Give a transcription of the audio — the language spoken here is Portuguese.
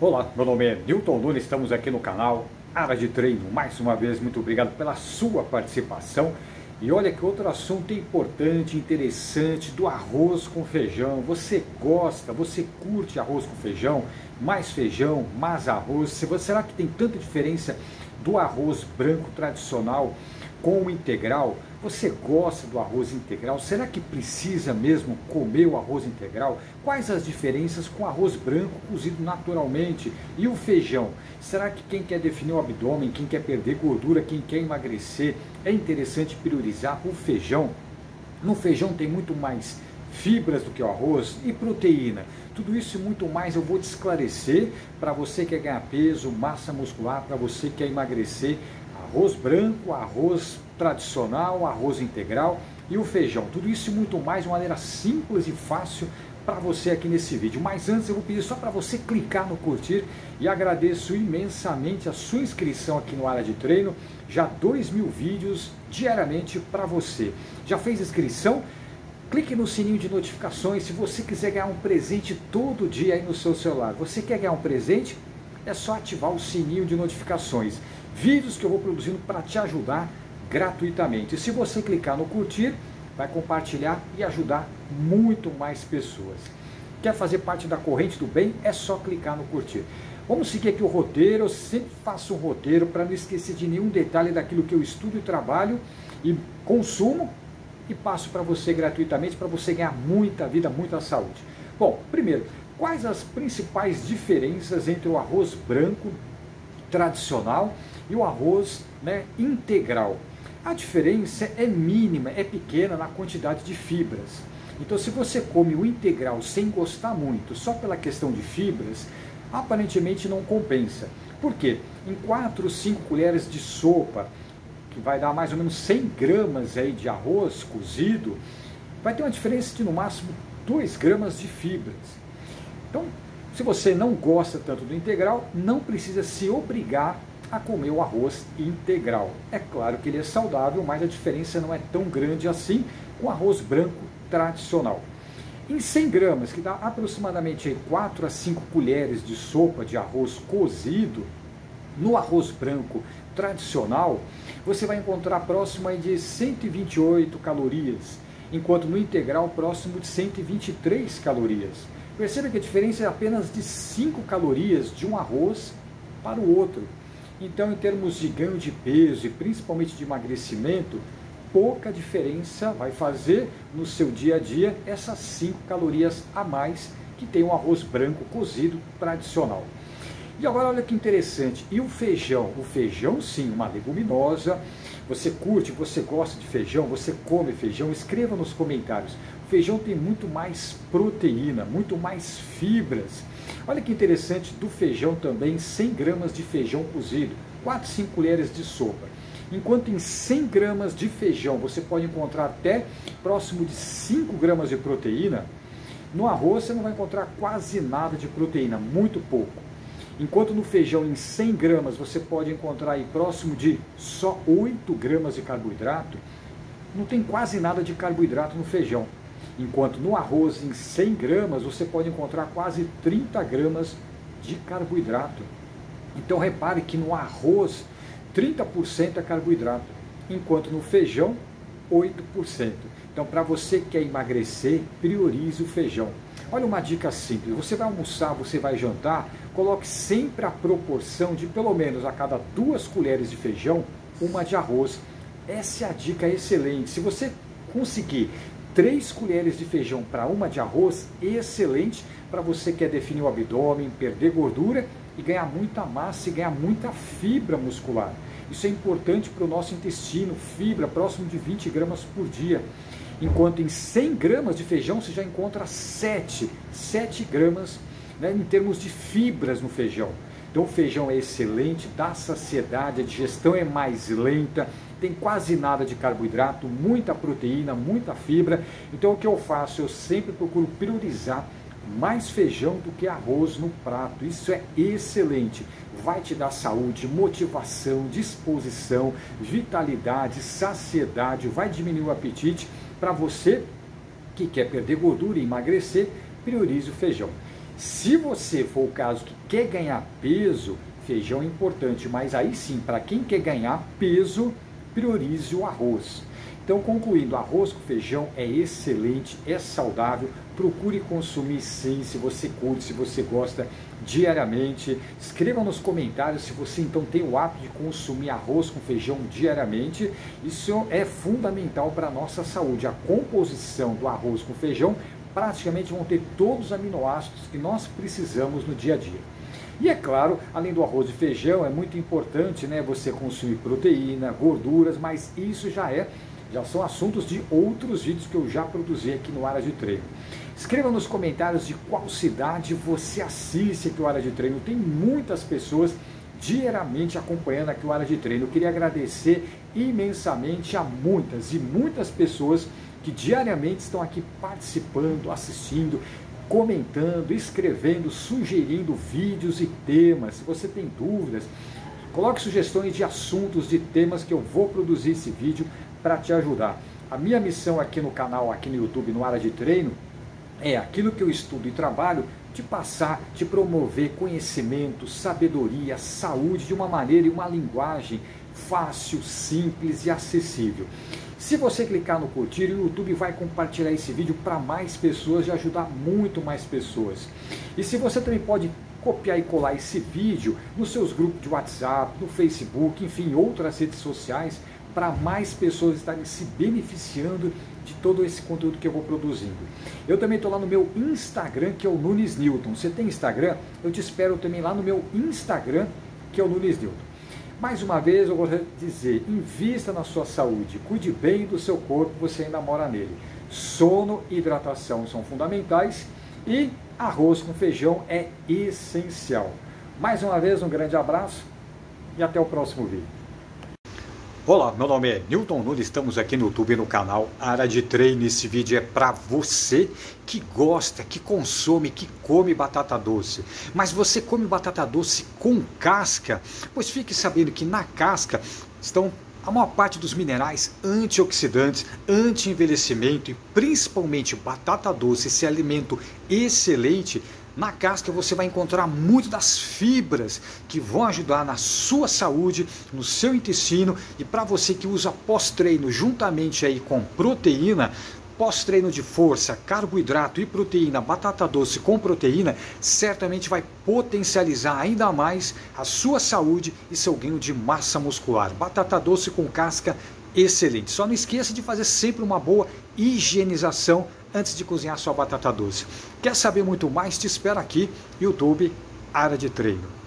Olá, meu nome é Newton Nunes, estamos aqui no canal Área de Treino. Mais uma vez, muito obrigado pela sua participação. E olha que outro assunto importante, interessante, do arroz com feijão. Você gosta, você curte arroz com feijão, mais arroz? Será que tem tanta diferença do arroz branco tradicional com o integral? Você gosta do arroz integral? Será que precisa mesmo comer o arroz integral? Quais as diferenças com o arroz branco cozido naturalmente? E o feijão? Será que quem quer definir o abdômen, quem quer perder gordura, quem quer emagrecer, é interessante priorizar o feijão? No feijão tem muito mais fibras do que o arroz e proteína. Tudo isso e muito mais eu vou te esclarecer para você que quer ganhar peso, massa muscular, para você que quer emagrecer. Arroz branco, arroz tradicional, arroz integral e o feijão. Tudo isso e muito mais de uma maneira simples e fácil para você aqui nesse vídeo. Mas antes eu vou pedir só para você clicar no curtir e agradeço imensamente a sua inscrição aqui no Área de Treino. Já 2.000 vídeos diariamente para você. Já fez inscrição? Clique no sininho de notificações se você quiser ganhar um presente todo dia aí no seu celular. Você quer ganhar um presente? É só ativar o sininho de notificações. Vídeos que eu vou produzindo para te ajudar gratuitamente. E se você clicar no curtir, vai compartilhar e ajudar muito mais pessoas. Quer fazer parte da corrente do bem? É só clicar no curtir. Vamos seguir aqui o roteiro. Eu sempre faço um roteiro para não esquecer de nenhum detalhe daquilo que eu estudo e trabalho e consumo. E passo para você gratuitamente, para você ganhar muita vida, muita saúde. Bom, primeiro, quais as principais diferenças entre o arroz branco tradicional e o arroz integral? A diferença é mínima, é pequena na quantidade de fibras. Então, se você come o integral sem gostar muito, só pela questão de fibras, aparentemente não compensa. Por quê? Em 4 ou 5 colheres de sopa, que vai dar mais ou menos 100 gramas aí de arroz cozido, vai ter uma diferença de no máximo 2 gramas de fibras. Então, se você não gosta tanto do integral, não precisa se obrigar a comer o arroz integral. É claro que ele é saudável, mas a diferença não é tão grande assim com o arroz branco tradicional. Em 100 gramas, que dá aproximadamente 4 a 5 colheres de sopa de arroz cozido, no arroz branco tradicional, você vai encontrar próximo aí de 128 calorias, enquanto no integral próximo de 123 calorias. Perceba que a diferença é apenas de 5 calorias de um arroz para o outro. Então, em termos de ganho de peso e principalmente de emagrecimento, pouca diferença vai fazer no seu dia a dia essas 5 calorias a mais que tem um arroz branco cozido tradicional. E agora olha que interessante, e o feijão? O feijão sim, uma leguminosa, você curte, você gosta de feijão, você come feijão, escreva nos comentários. O feijão tem muito mais proteína, muito mais fibras. Olha que interessante, do feijão também, 100 gramas de feijão cozido, 4, 5 colheres de sopa. Enquanto em 100 gramas de feijão você pode encontrar até próximo de 5 gramas de proteína, no arroz você não vai encontrar quase nada de proteína, muito pouco. Enquanto no feijão em 100 gramas você pode encontrar aí próximo de só 8 gramas de carboidrato, não tem quase nada de carboidrato no feijão. Enquanto no arroz em 100 gramas você pode encontrar quase 30 gramas de carboidrato. Então repare que no arroz 30% é carboidrato, enquanto no feijão 8%. Então para você que quer emagrecer, priorize o feijão. Olha uma dica simples, você vai almoçar, você vai jantar, coloque sempre a proporção de pelo menos a cada 2 colheres de feijão, 1 de arroz. Essa é a dica excelente. Se você conseguir 3 colheres de feijão para 1 de arroz, excelente para você que quer definir o abdômen, perder gordura e ganhar muita massa e ganhar muita fibra muscular. Isso é importante para o nosso intestino, fibra próximo de 20 gramas por dia. Enquanto em 100 gramas de feijão você já encontra 7 gramas em termos de fibras no feijão. Então o feijão é excelente, dá saciedade, a digestão é mais lenta, tem quase nada de carboidrato, muita proteína, muita fibra. Então o que eu faço? Eu sempre procuro priorizar mais feijão do que arroz no prato. Isso é excelente, vai te dar saúde, motivação, disposição, vitalidade, saciedade, vai diminuir o apetite. Para você que quer perder gordura e emagrecer, priorize o feijão. Se você for o caso que quer ganhar peso, feijão é importante, mas aí sim, para quem quer ganhar peso, priorize o arroz. Então, concluindo, arroz com feijão é excelente, é saudável, procure consumir sim, se você curte, se você gosta, diariamente. Escreva nos comentários se você então tem o hábito de consumir arroz com feijão diariamente. Isso é fundamental para a nossa saúde. A composição do arroz com feijão praticamente vão ter todos os aminoácidos que nós precisamos no dia a dia. E é claro, além do arroz e feijão, é muito importante, né, você consumir proteína, gorduras, mas isso já são assuntos de outros vídeos que eu já produzi aqui no Área de Treino. Escreva nos comentários de qual cidade você assiste aqui o Área de Treino. Tem muitas pessoas diariamente acompanhando aqui o Área de Treino. Eu queria agradecer imensamente a muitas e muitas pessoas que diariamente estão aqui participando, assistindo, comentando, escrevendo, sugerindo vídeos e temas. Se você tem dúvidas, coloque sugestões de assuntos, de temas que eu vou produzir esse vídeo para te ajudar. A minha missão aqui no canal, aqui no YouTube, no Área de Treino, é aquilo que eu estudo e trabalho, te passar, te promover conhecimento, sabedoria, saúde de uma maneira e uma linguagem fácil, simples e acessível. Se você clicar no curtir, o YouTube vai compartilhar esse vídeo para mais pessoas e ajudar muito mais pessoas. E se você também pode copiar e colar esse vídeo nos seus grupos de WhatsApp, no Facebook, enfim, outras redes sociais, para mais pessoas estarem se beneficiando de todo esse conteúdo que eu vou produzindo. Eu também estou lá no meu Instagram, que é o Nunes Newton. Você tem Instagram? Eu te espero também lá no meu Instagram, que é o Nunes Newton. Mais uma vez, eu gostaria de dizer, invista na sua saúde, cuide bem do seu corpo, você ainda mora nele. Sono e hidratação são fundamentais e arroz com feijão é essencial. Mais uma vez, um grande abraço e até o próximo vídeo. Olá, meu nome é Newton Nunes, estamos aqui no YouTube no canal Área de Treino. Esse vídeo é para você que gosta, que consome, que come batata doce. Mas você come batata doce com casca? Pois fique sabendo que na casca estão a maior parte dos minerais, antioxidantes, anti-envelhecimento e principalmente batata doce, esse alimento excelente. Na casca você vai encontrar muito das fibras que vão ajudar na sua saúde, no seu intestino. E para você que usa pós-treino juntamente aí com proteína, pós-treino de força, carboidrato e proteína, batata doce com proteína, certamente vai potencializar ainda mais a sua saúde e seu ganho de massa muscular. Batata doce com casca, excelente. Só não esqueça de fazer sempre uma boa higienização antes de cozinhar sua batata doce. Quer saber muito mais? Te espero aqui, YouTube, Área de Treino.